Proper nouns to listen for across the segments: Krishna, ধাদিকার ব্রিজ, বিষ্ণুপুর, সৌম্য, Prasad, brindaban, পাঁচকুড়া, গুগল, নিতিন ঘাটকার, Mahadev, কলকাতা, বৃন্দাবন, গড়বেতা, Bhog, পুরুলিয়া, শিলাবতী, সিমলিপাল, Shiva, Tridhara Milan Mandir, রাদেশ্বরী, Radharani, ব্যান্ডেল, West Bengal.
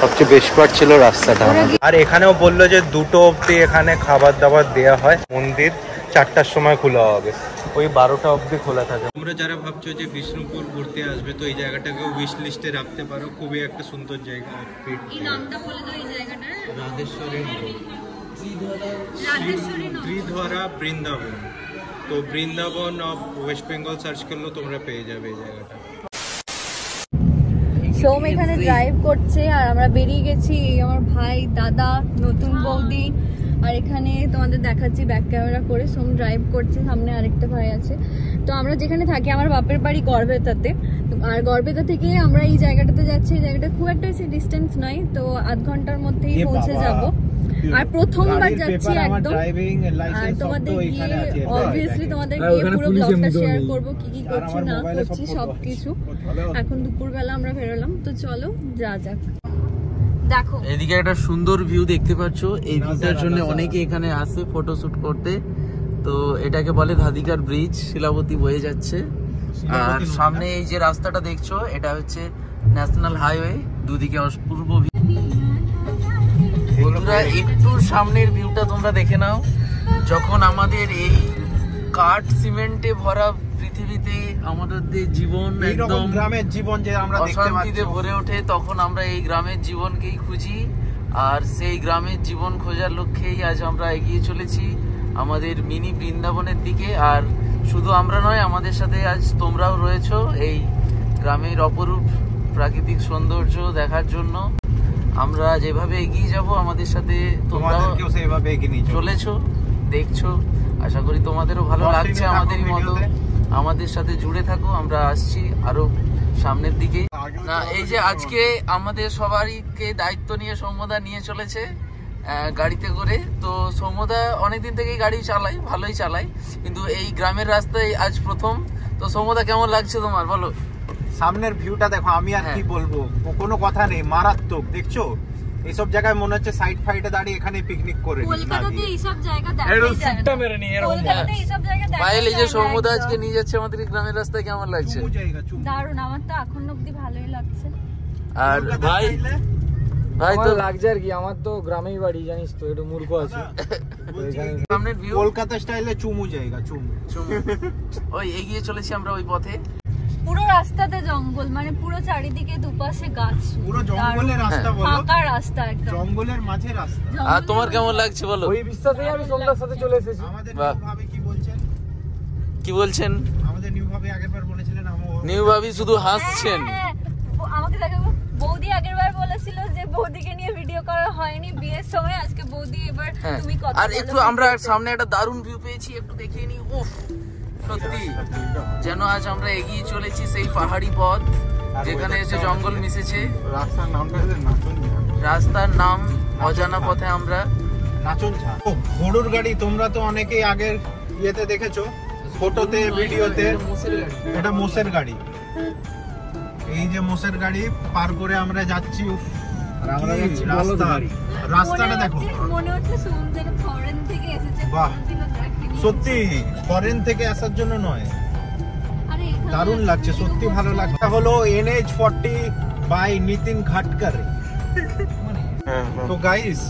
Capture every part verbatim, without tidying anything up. সবচেয়ে বেশপার ছিল রাস্তাটা। আর এখানেও বললো যে দুটো অব্দি এখানে খাবার দাবার দেওয়া হয়, মন্দির চারটার সময় খোলা হবে, ওই বারোটা অব্দি খোলা থাকে। তোমরা যারা ভাবছো যে বিষ্ণুপুর ঘুরতে আসবে তো এই জায়গাটাকেও উইশ লিস্টে রাখতে পারো, খুবই একটা সুন্দর জায়গা। এই নামটা বলে দাও এই জায়গাটার, রাদেশ্বরী ত্রিধারা বৃন্দাবন। তো বৃন্দাবন of West Bengal search করলে তোমরা পেয়ে যাবে এই জায়গাটা। সোম এখানে ড্রাইভ করছে আর আমরা বেরিয়ে গেছি, আমার ভাই, দাদা, নতুন বৌদি। আর এখানে তোমাদের দেখাচ্ছি ব্যাক ক্যামেরা করে, সোম ড্রাইভ করছে, সামনে আরেকটা ভাই আছে। তো আমরা যেখানে থাকি, আমার বাপের বাড়ি গড়বেতাতে, আর গড়বেতা থেকে আমরা এই জায়গাটাতে যাচ্ছি। এই জায়গাটা খুব একটা বেশি ডিস্টেন্স নয়, তো আধ ঘন্টার মধ্যেই পৌঁছে যাবো। আর প্রথমবার যাচ্ছি একদম। আর তোমাদের গিয়ে অবভিয়াসলি তোমাদের গিয়ে পুরো ব্লগটা শেয়ার করবো, কি কি করছি না করছি সবকিছু। এখন দুপুরবেলা আমরা বেরোলাম, তো চলো যা যাক। দেখো এদিকে একটা সুন্দর ভিউ দেখতে পাচ্ছ, এই ভিউটার জন্য অনেকে এখানে আসে ফটোশুট করতে। তো এটাকে বলে ধাদিকার ব্রিজ, শিলাবতী বয়ে যাচ্ছে। আর সামনে এই যে রাস্তাটা দেখছো, এটা হচ্ছে ন্যাশনাল হাইওয়ে, দুদিকে অপূর্ব ভিউ। বন্ধুরা একটু সামনের ভিউটা তোমরা দেখে নাও। যখন আমাদের এই কাঠ সিমেন্টে ভরা পৃথিবীতে আমাদের জীবন একদম গ্রামের জীবন যে আমরা দেখতে পাচ্ছি ভরে ওঠে, তখন আমরা এই গ্রামের জীবনকেই খুঁজি। আর সেই গ্রামের জীবন খোঁজার লক্ষ্যেই আজ আমরা এগিয়ে চলেছি আমাদের মিনি বৃন্দাবনের দিকে। আর শুধু আমরা নয়, আমাদের সাথে আজ তোমরাও রয়েছো এই গ্রামের অপরূপ প্রাকৃতিক সৌন্দর্য দেখার জন্য। আমরা যেভাবে এগিয়ে যাব আমাদের সাথে তোমরাও সেভাবে এগিয়ে নিয়ে চলেছো, দেখছো। আশা করি তোমাদেরও ভালো লাগছে আমাদেরই মতো। আমাদের সাথে জুড়ে থাকো, আমরা আসছি আরো সামনের দিকে। না এই যে আজকে আমাদের সবারইকে দায়িত্ব নিয়ে সৌম্যদা নিয়ে চলেছে গাড়িতে করে। তো সৌম্যদা অনেকদিন থেকেই গাড়ি চালায়, ভালোই চালায়, কিন্তু এই গ্রামের রাস্তায় আজ প্রথম। তো সৌম্যদা কেমন লাগছে তোমার বলো? সামনের ভিউটা দেখো, আমি আর কি বলবো, কোনো কথা নেই, মারাত্মক। দেখছো এইসব জায়গায় মনে হচ্ছে সাইড ফাইডে দাঁড়িয়ে এখানে পিকনিক করে। কলকাতাতে এইসব জায়গা দেখা যায় না, কলকাতাতে এইসব জায়গা দেখা যায় না। বাইরে এই যে সমুদ্র আজকে নিয়ে যাচ্ছে আমাদের গ্রামের রাস্তায়, কেমন লাগছে? দারুণ, আমার তো এখন অবধি ভালোই লাগছে। আর ভাই ভাই তো লাগছে আর কি, আমার তো গ্রামেই বাড়ি জানিস তো, একটু মূর্খ আছে। সামনের ভিউ কলকাতা স্টাইলে চুমু জায়গা, চুমু চুমু। ওই এগিয়ে চলেছি আমরা ওই পথে, পুরো রাস্তাতে জঙ্গল, মানে পুরো চারিদিকে দুপাশে গাছ, পুরো জঙ্গলের রাস্তা বলো, ফাঁকা রাস্তা একদম জঙ্গলের মাঝে রাস্তা। আর তোমার কেমন লাগছে বলো? ওই বিশ্বাসেই আমি সোমদার সাথে চলে এসেছি। আমাদের ভাবে কি বলছেন, কি বলছেন আমাদের নিউ ভাবে? আগেরবার বলেছিলেন আমও নিউ ভাবে শুধু হাসছেন আমাকে দেখে। বৌদি আগেরবার বলেছিল যে বৌদিকে নিয়ে ভিডিও করা হয়নি বিয়ের সময়, আজকে বৌদি এবার তুমি কথা। আর একটু আমরা সামনে একটা দারুণ ভিউ পেয়েছি, একটু দেখে নি। উফ সত্যি যেন আজ আমরা এগিয়ে চলেছি সেই পাহাড়ি পথ যেখানে এসে জঙ্গল মিশেছে। রাস্তার নাম রাস্তার নাম অজানা পথে আমরা নাচন ঝা। ঘোড়ার গাড়ি তোমরা তো অনেকেই আগের ইয়েতে দেখেছো, ফটোতে ভিডিওতে। এটা মোষের গাড়ি, এই যে মোষের গাড়ি পার করে আমরা যাচ্ছি। আর আমরা যাচ্ছি রাস্তা, রাস্তাটা দেখো মনে হচ্ছে সোম থেকে ফরেন থেকে এসেছে। বাহ সত্যি, ফরেন থেকে আসার জন্য নয়, দারুণ লাগছে সত্যি, ভালো লাগছে। হলো N H forty by নিতিন ঘাটকার। তো গাইস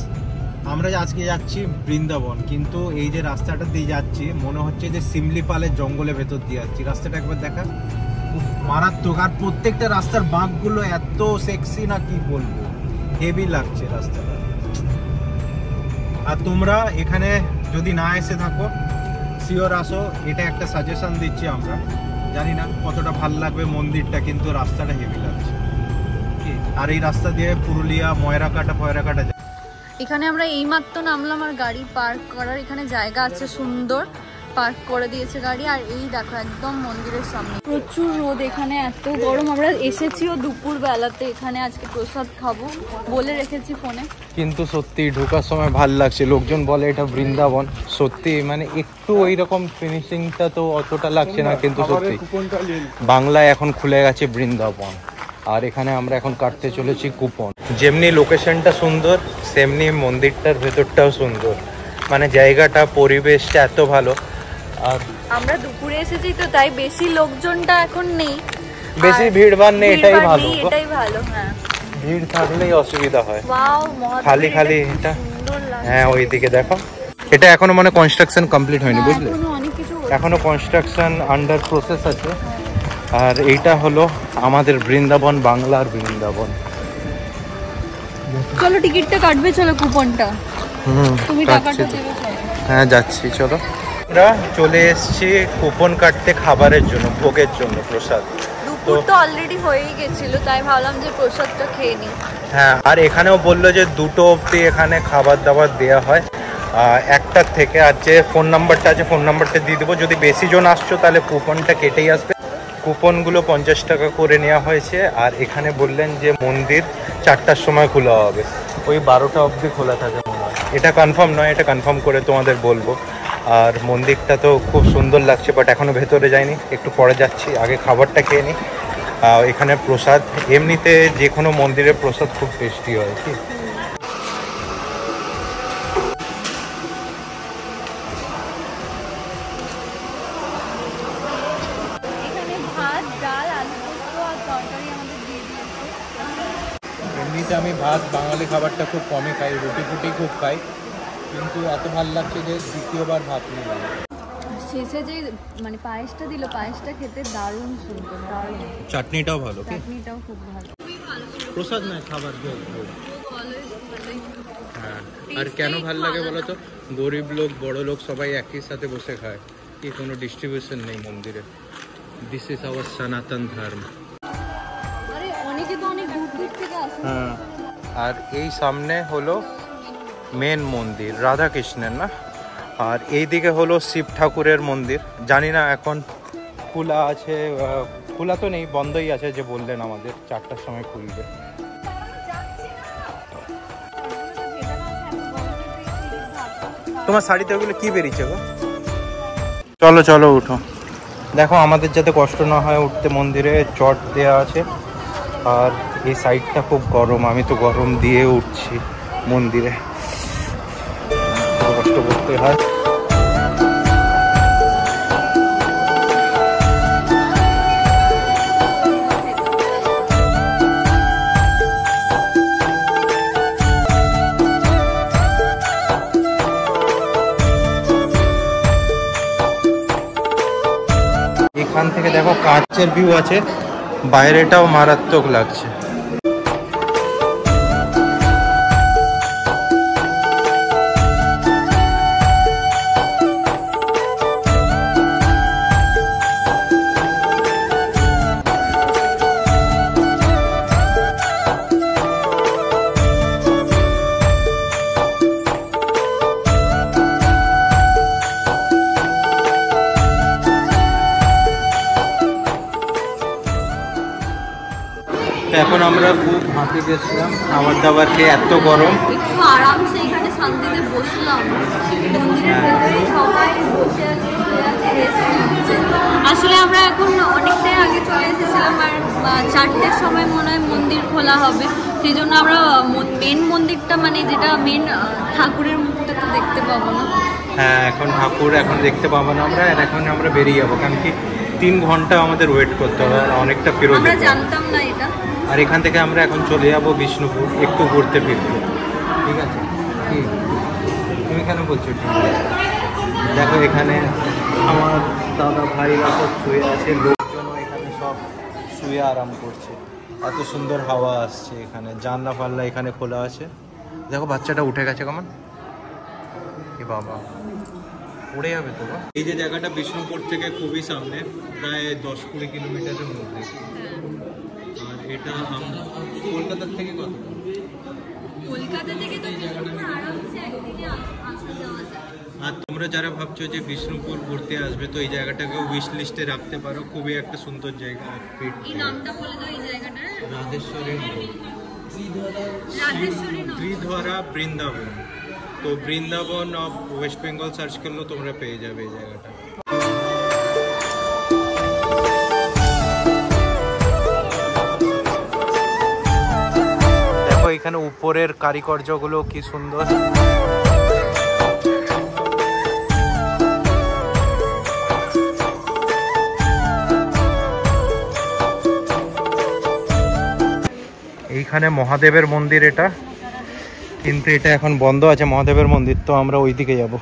আমরা আজকে যাচ্ছি বৃন্দাবন, কিন্তু এই যে রাস্তাটা দিয়ে যাচ্ছি মনে হচ্ছে যে সিমলিপালের জঙ্গলের ভেতর দিয়ে যাচ্ছি। রাস্তাটা একবার দেখা, মারাত্মক। আর প্রত্যেকটা রাস্তার বাঁকগুলো এত সেক্সি না কি বলবো, হেভি লাগছে রাস্তাটা। আর তোমরা এখানে যদি না এসে থাকো শিওর আসো, এটা একটা সাজেশন দিচ্ছি আমরা। জানি না কতটা ভাল লাগবে মন্দিরটা, কিন্তু রাস্তাটা হেভি লাগছে। আর এই রাস্তা দিয়ে পুরুলিয়া ময়রাকাটা ফয়রাকাটা। এখানে আমরা এইমাত্র নামলাম, আর গাড়ি পার্ক করার এখানে জায়গা আছে সুন্দর, পার্ক করে দিয়েছে গাড়ি। আর এই দেখো একদম মন্দিরের সামনে প্রচুর রোদ, এখানে এত গরম। আমরা এসেছিও দুপুর বেলাতে, এখানে আজকে প্রসাদ খাবো বলে রেখেছি ফোনে। কিন্তু সত্যি ঢোকার সময় ভাল লাগছে, লোকজন বলে এটা বৃন্দাবন। সত্যি মানে একটু ওই রকম ফিনিশিংটা তো অতটা লাগছে না, কিন্তু সত্যি বাংলায় এখন খুলে গেছে বৃন্দাবন। আর এখানে আমরা এখন কাটতে চলেছি কুপন। যেমনি লোকেশনটা সুন্দর, সেমনি মন্দিরটার ভেতরটাও সুন্দর, মানে জায়গাটা পরিবেশটা এত ভালো। আমরা দুপুরে এসেছি তো তাই বেশি লোকজনটা এখন নেই, বেশি ভিড়ভাড় নেই, এটাই ভালো, এটাই ভালো। হ্যাঁ ভিড় থাকলেই অসুবিধা হয়, খালি খালি এটা। হ্যাঁ ওইদিকে দেখো, এটা এখনো মানে কনস্ট্রাকশন কমপ্লিট হয়নি, বুঝলে, এখনো কনস্ট্রাকশন আন্ডার প্রসেস আছে। আর এইটা হলো আমাদের বৃন্দাবন, বাংলার বৃন্দাবন। চলো টিকিটটা কাটবে, চলো কুপনটা, হুম তুমি টাকাটা দেবে। হ্যাঁ যাচ্ছি, চলো। আমরা চলে এসেছি কুপন কাটতে খাবারের জন্য, ভোগের জন্য, প্রসাদ। দুপুর তো অলরেডি হয়েই গেছিল, তাই ভাবলাম যে প্রসাদটা খেয়ে নিই। হ্যাঁ, আর এখানেও বললো যে দুটো অবধি এখানে খাবার দাবার দেওয়া হয় একটার থেকে। আর যে ফোন নাম্বারটা আছে, ফোন নাম্বারটা দিয়ে দেবো। যদি বেশি জন আসছো তাহলে কুপনটা কেটেই আসবে। কুপনগুলো পঞ্চাশ টাকা করে নেওয়া হয়েছে। আর এখানে বললেন যে মন্দির চারটার সময় খোলা হবে, ওই বারোটা অবধি খোলা থাকে মনে হয়। এটা কনফার্ম নয়, এটা কনফার্ম করে তোমাদের বলবো। আর মন্দিরটা তো খুব সুন্দর লাগছে, বাট এখনও ভেতরে যাইনি, একটু পরে যাচ্ছি, আগে খাবারটা খেয়ে নিই। এখানে প্রসাদ, এমনিতে যে কোনো মন্দিরের প্রসাদ খুব টেস্টি হয়। কি আমি ভাত, বাঙালি খাবারটা খুব কমই খাই, রুটি ফুটি খুব খাই, কিন্তু এত ভালো লাগছে যে দ্বিতীয়বার ভাত নিয়ে গেল। শেষে যে মানে পায়েসটা দিল, পায়েসটা খেতে দারুণ সুন্দর, দারুণ। চাটনিটাও ভালো, চাটনিটাও খুব ভালো। প্রসাদ না, খাবার দিয়ে ভালো। হ্যাঁ, আর কেন ভালো লাগে বলো তো, গরিব লোক বড় লোক সবাই একই সাথে বসে খায়, কি কোনো ডিস্ট্রিবিউশন নেই মন্দিরে। দিস ইজ আওয়ার সনাতন ধর্ম। হ্যাঁ, আর এই সামনে হলো মেন মন্দির রাধা কৃষ্ণের, না? আর এই দিকে হলো শিব ঠাকুরের মন্দির। জানি না এখন খোলা আছে, খোলা তো নেই, বন্ধই আছে, যে বললেন আমাদের চারটার সময় খুলবে। তোমার শাড়িতে ওগুলো কি বেরিয়েছে গো? চলো চলো উঠো। দেখো আমাদের যাতে কষ্ট না হয় উঠতে, মন্দিরে চট দেওয়া আছে। আর এই সাইডটা খুব গরম, আমি তো গরম দিয়ে উঠছি মন্দিরে, কষ্ট করতে হয়। এখান থেকে দেখো কাঁচের ভিউ আছে, বাইরেটাও মারাত্মক লাগছে। এখন আমরা খুব হাঁপিয়ে গেছিলাম খাবার দাবার খেয়ে, এত গরম। আসলে আমরা এখন অনেকটাই আগে চলে এসেছিলাম, আর চারটের সময় মনে হয় মন্দির খোলা হবে, সেই জন্য আমরা মেন মন্দিরটা মানে যেটা মেন ঠাকুরের মুখটা তো দেখতে পাবো না। হ্যাঁ, এখন ঠাকুর এখন দেখতে পাবো না আমরা, এখন আমরা বেরিয়ে যাবো, কারণ কি তিন ঘন্টা আমাদের ওয়েট করতে হবে, অনেকটা ফেরত। আমরা জানতাম না এটা। আর এখান থেকে আমরা এখন চলে যাব বিষ্ণুপুর, একটু ঘুরতে ফিরবো, ঠিক আছে? তুমি কেন বলছো? দেখো এখানে আমার দাদা ভাইরা সব শুয়ে আছে, লোকজনও এখানে সব শুয়ে আরাম করছে, এত সুন্দর হাওয়া আসছে এখানে। জানলা ফাল্লা এখানে খোলা আছে। দেখো বাচ্চাটা উঠে গেছে কেমন, এ বাবা উড়ে যাবে তো। এই যে জায়গাটা বিষ্ণুপুর থেকে খুবই সামনে, প্রায় দশ কুড়ি কিলোমিটারের মধ্যে। আর এটা আমরা কলকাতা থেকে কত? কলকাতা থেকে তো বিষ্ণুপুর আরামসে একদিকে আসা যাওয়া যায়। আর তোমরা যারা ভাবছো যে বিষ্ণুপুর ঘুরতে আসবে, তো এই জায়গাটাকে উইশ লিস্টে রাখতে পারো, খুবই একটা সুন্দর জায়গা। এই নামটা বলে দাও এই জায়গাটার। রাদেশ্বরী রাদেশ্বরী ত্রিধারা বৃন্দাবন। তো বৃন্দাবন of West Bengal search করলেও তোমরা পেয়ে যাবে এই জায়গাটা। দেখো এখানে উপরের কারিগরগুলো কি সুন্দর। এখানে মহাদেবের মন্দির এটা, কিন্তু এটা এখন বন্ধ আছে মহাদেবের মন্দির, তো আমরা ওই দিকে যাব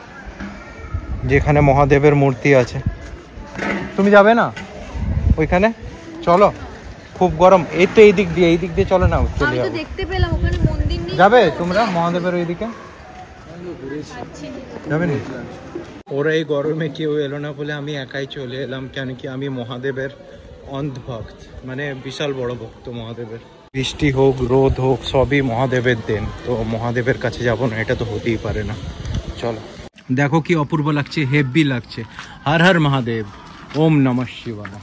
যেখানে মহাদেবের মূর্তি আছে। তুমি যাবে না ওইখানে? চলো, খুব গরম। এই তো এই দিক দিয়ে, এই দিক দিয়ে চলো না, চলে যাবো। দেখতে পেলাম ওখানে মন্দির নেই, যাবে তোমরা মহাদেবের ওইদিকে? যাবে না? ওরা এই গরমে কেউ এলো না বলে আমি একাই চলে এলাম, কেন কি আমি মহাদেবের অন্ধভক্ত, মানে বিশাল বড় ভক্ত মহাদেবের। বৃষ্টি হোক রোদ হোক সবই মহাদেবের দেন, তো মহাদেবের কাছে যাবো না এটা তো হতেই পারে না। চলো, দেখো কি অপূর্ব লাগছে, হেভি লাগছে। হর হর মহাদেব, ওম নমঃ শিবায়।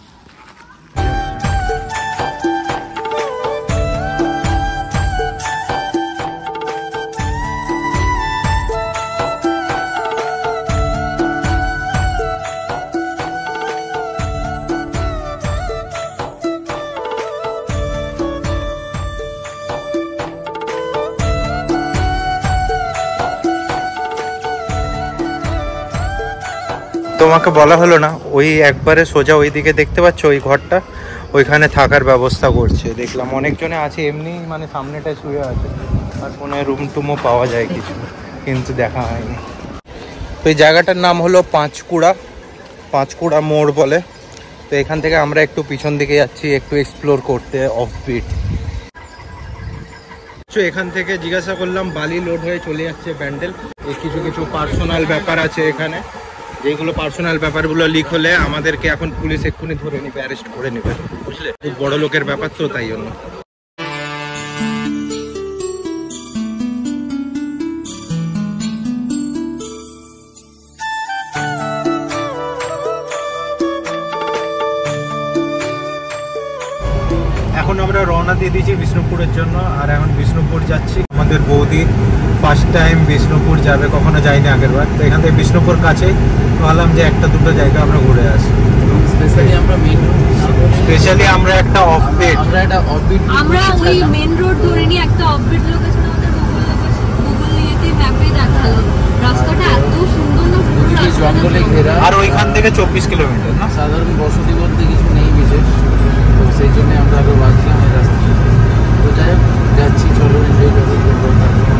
তোমাকে বলা হলো না, ওই একবারে সোজা ওই দিকে দেখতে পাচ্ছ ওই ঘরটা, ওইখানে থাকার ব্যবস্থা করছে দেখলাম। অনেকজনে আছে এমনি, মানে সামনেটায় শুয়ে আছে, আর কোনো রুম টুমও পাওয়া যায় কিছু, কিন্তু দেখা হয়নি। তো এই জায়গাটার নাম হলো পাঁচকুড়া, পাঁচকুড়া মোড় বলে। তো এখান থেকে আমরা একটু পিছন দিকে যাচ্ছি একটু এক্সপ্লোর করতে অফবিট। এখান থেকে জিজ্ঞাসা করলাম, বালি লোড হয়ে চলে যাচ্ছে ব্যান্ডেল, এই কিছু কিছু পার্সোনাল ব্যাপার আছে এখানে, যেগুলো পার্সোনাল ব্যাপারগুলো লিক হলে আমাদেরকে এখন পুলিশ এক্ষুনি ধরে নেবে, অ্যারেস্ট করে নেবে, বুঝলে? খুব বড় লোকের ব্যাপার তো, তাই জন্য। এখন আমরা রওনা দিয়ে দিয়েছি বিষ্ণুপুরের জন্য, আর এখন বিষ্ণুপুর যাচ্ছি। আমাদের বৌদি ফার্স্ট টাইম বিষ্ণুপুর যাবে, কখনো যাইনি আগেরবার, তো এখান থেকে বিষ্ণুপুর কাছেই বললাম যে একটা দুটো জায়গা আমরা ঘুরে আসি। স্পেশালি আমরা মেইন রোড, স্পেশালি আমরা একটা অফবিট, আমরা একটা অফবিট, আমরা ওই মেইন রোড ধরে নি একটা অফবিট লোকেশন। আমাদের গুগল গুগল নিয়েতে ম্যাপে দেখালো রাস্তাটা এত সুন্দর না, পুরো জঙ্গলে ঘেরা, আর ওইখান থেকে চব্বিশ কিলোমিটার না, সাধারণ বসতি করতে কিছু নেই বিশেষ, তো সেই জন্য আমরা আরো ভাবছিলাম এই রাস্তা তো যাই যাচ্ছি। চলো এনজয় করতে।